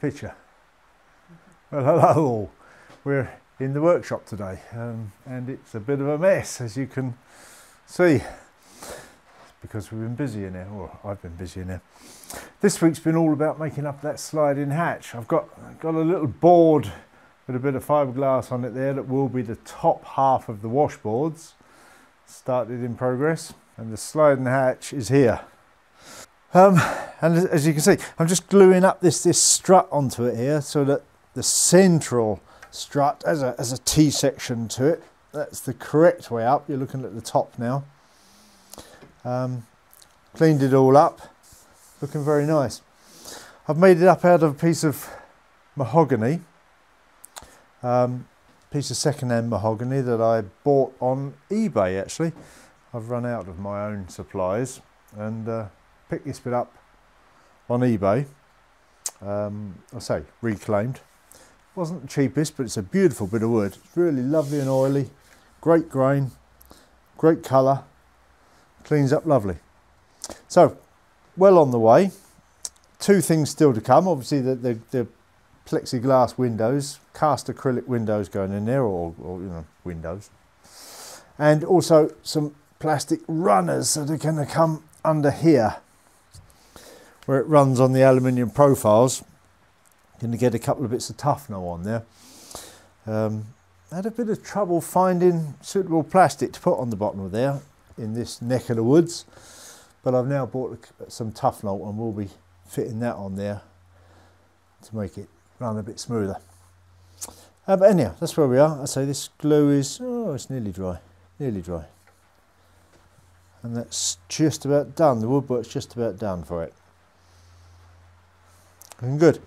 the picture. Well, hello all. We're in the workshop today and it's a bit of a mess, as you can see. It's because we've been busy in here, or I've been busy in here. This week's been all about making up that sliding hatch. I've got a little board with a bit of fiberglass on it there that will be the top half of the washboards. Started in progress, and the sliding hatch is here. And as you can see, I'm just gluing up this strut onto it here, so that the central strut has a T-section to it. That's the correct way up. You're looking at the top now. Cleaned it all up, looking very nice. I've made it up out of a piece of mahogany, piece of second-hand mahogany that I bought on eBay. Actually, I've run out of my own supplies and picked this bit up on eBay. I say reclaimed. Wasn't the cheapest, but it's a beautiful bit of wood. It's really lovely and oily, great grain, great colour, cleans up lovely. So, well on the way. Two things still to come. Obviously, the plexiglass windows, cast acrylic windows going in there, or you know, windows, and also some plastic runners that are going to come under here, where it runs on the aluminium profiles. Going to get a couple of bits of tufnol on there. Had a bit of trouble finding suitable plastic to put on the bottom of there in this neck of the woods, but I've now bought some tufnol and we'll be fitting that on there to make it run a bit smoother. But anyhow, that's where we are. I say this glue is, oh, it's nearly dry, and that's just about done. The woodwork's just about done for it. Looking good.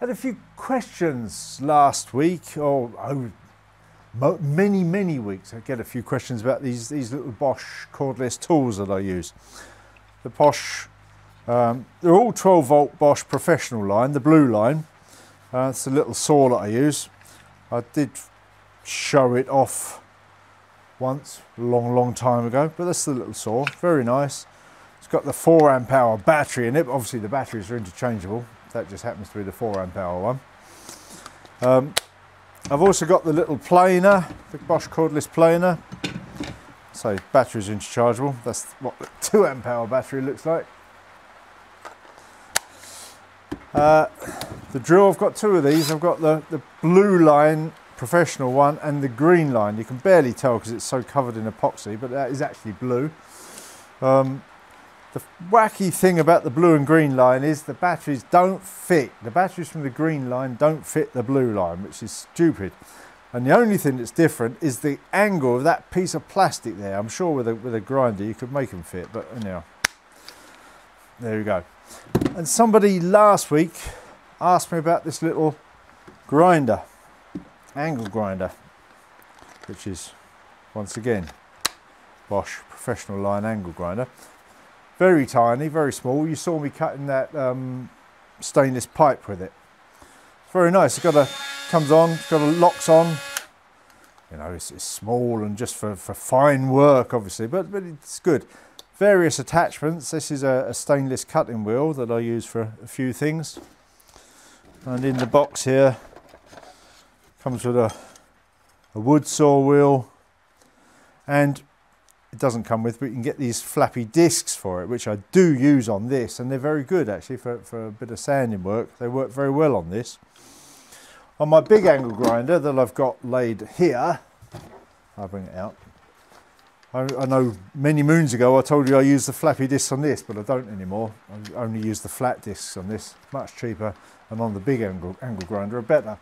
Had a few questions last week, or many weeks. I get a few questions about these little Bosch cordless tools that I use. The Bosch, they're all 12 volt Bosch professional line, the blue line. It's a little saw that I use. I did show it off once, a long time ago, but that's the little saw, very nice. It's got the 4Ah battery in it, but obviously the batteries are interchangeable. That just happens to be the 4Ah one. I've also got the little planer, the Bosch cordless planer. So batteries interchangeable. That's what the 2Ah battery looks like. The drill, I've got two of these. I've got the blue line professional one and the green line. You can barely tell because it's so covered in epoxy, but that is actually blue. The wacky thing about the blue and green line is the batteries don't fit. The batteries from the green line don't fit the blue line, which is stupid. And the only thing that's different is the angle of that piece of plastic there. I'm sure with a grinder you could make them fit, but anyhow, there you go. And somebody last week asked me about this little grinder, angle grinder, which is once again Bosch professional line angle grinder. Very tiny, very small. You saw me cutting that stainless pipe with it. It's very nice. It's got a, comes on, it's got a locks on. You know, it's small and just for fine work, obviously, but it's good. Various attachments. This is a stainless cutting wheel that I use for a few things. And in the box here, comes with a wood saw wheel, and it doesn't come with, but you can get these flappy discs for it, which I do use on this, and they're very good actually for a bit of sanding work. They work very well on this. On my big angle grinder that I've got laid here, I'll bring it out. I know many moons ago I told you I used the flappy discs on this, but I don't anymore. I only use the flat discs on this, much cheaper, and on the big angle grinder are better.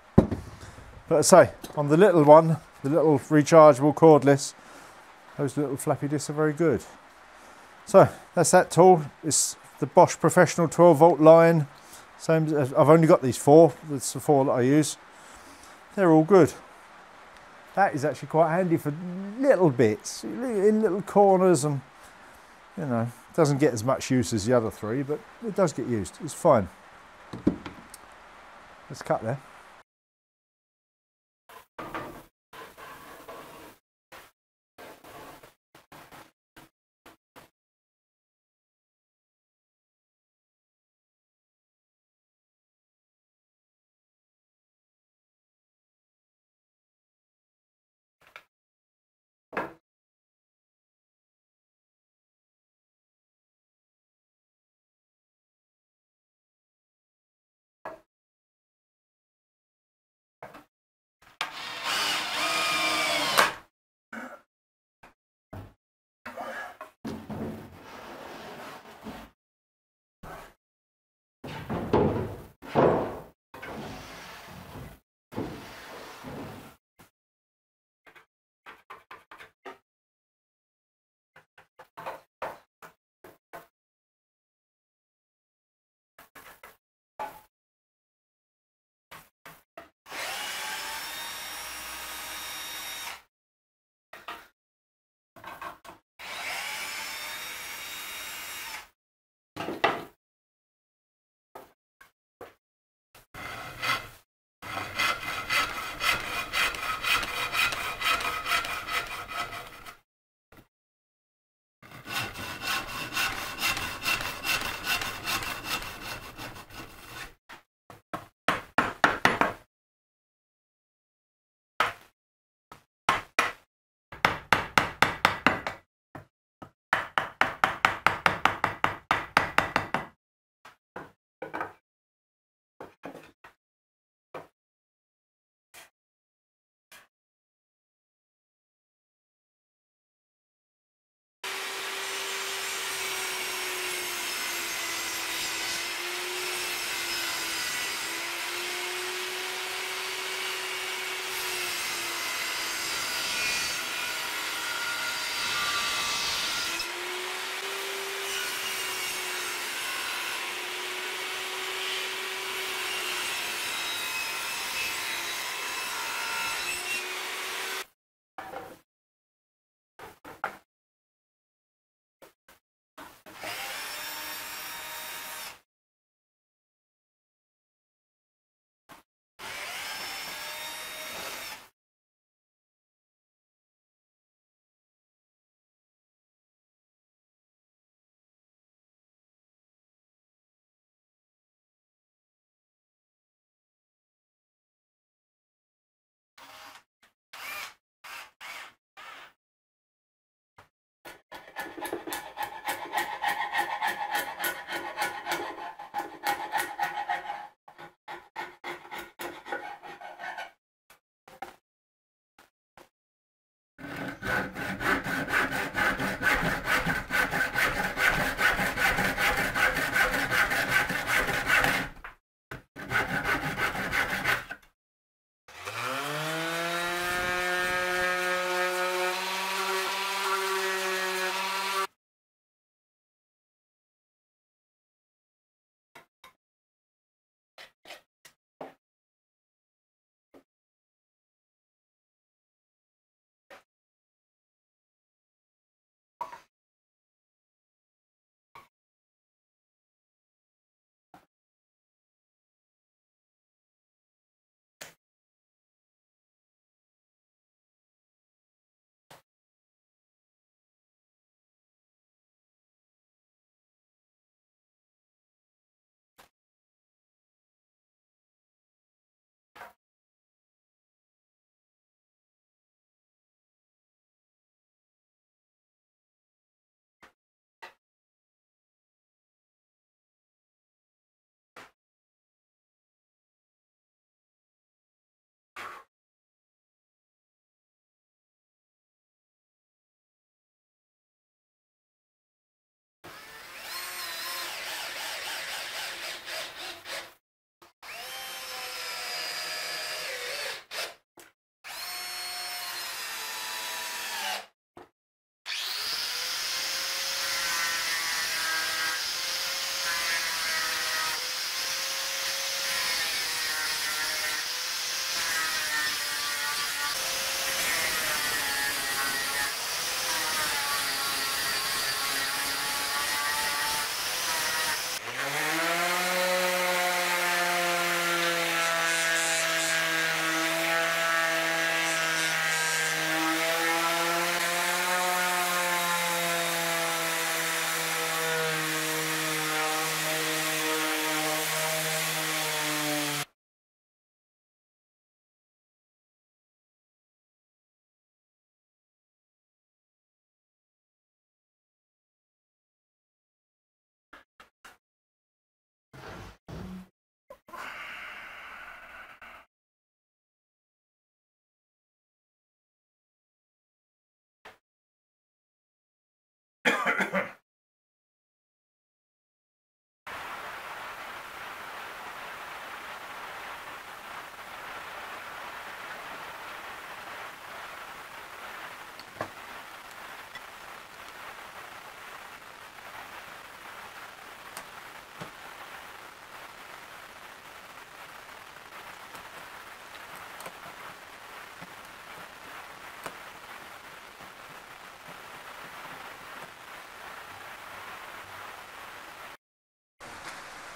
But I say, on the little one, the little rechargeable cordless, those little flappy discs are very good. So that's that tool. It's the Bosch Professional 12 volt line. Same. I've only got these four. That's the four that I use. They're all good. That is actually quite handy for little bits, in little corners, and you know, it doesn't get as much use as the other three, but it does get used. It's fine. Let's cut there.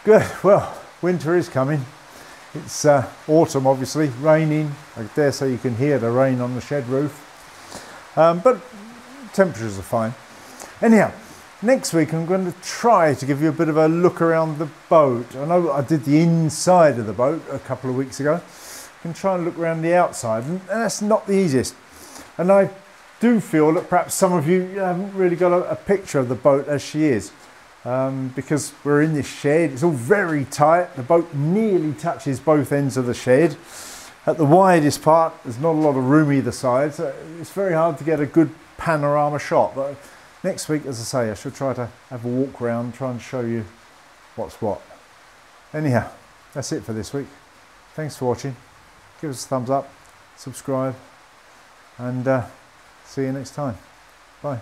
Good, well, winter is coming. It's autumn, obviously, raining. I dare say you can hear the rain on the shed roof. But temperatures are fine. Anyhow, next week I'm going to try to give you a bit of a look around the boat. I know I did the inside of the boat a couple of weeks ago. I can try and look around the outside, and that's not the easiest. And I do feel that perhaps some of you haven't really got a picture of the boat as she is. Because we're in this shed, it's all very tight. The boat nearly touches both ends of the shed. At the widest part, there's not a lot of room either side, so it's very hard to get a good panorama shot. But next week, as I say, I shall try to have a walk around, try and show you what's what. Anyhow, that's it for this week. Thanks for watching. Give us a thumbs up, subscribe, and see you next time. Bye.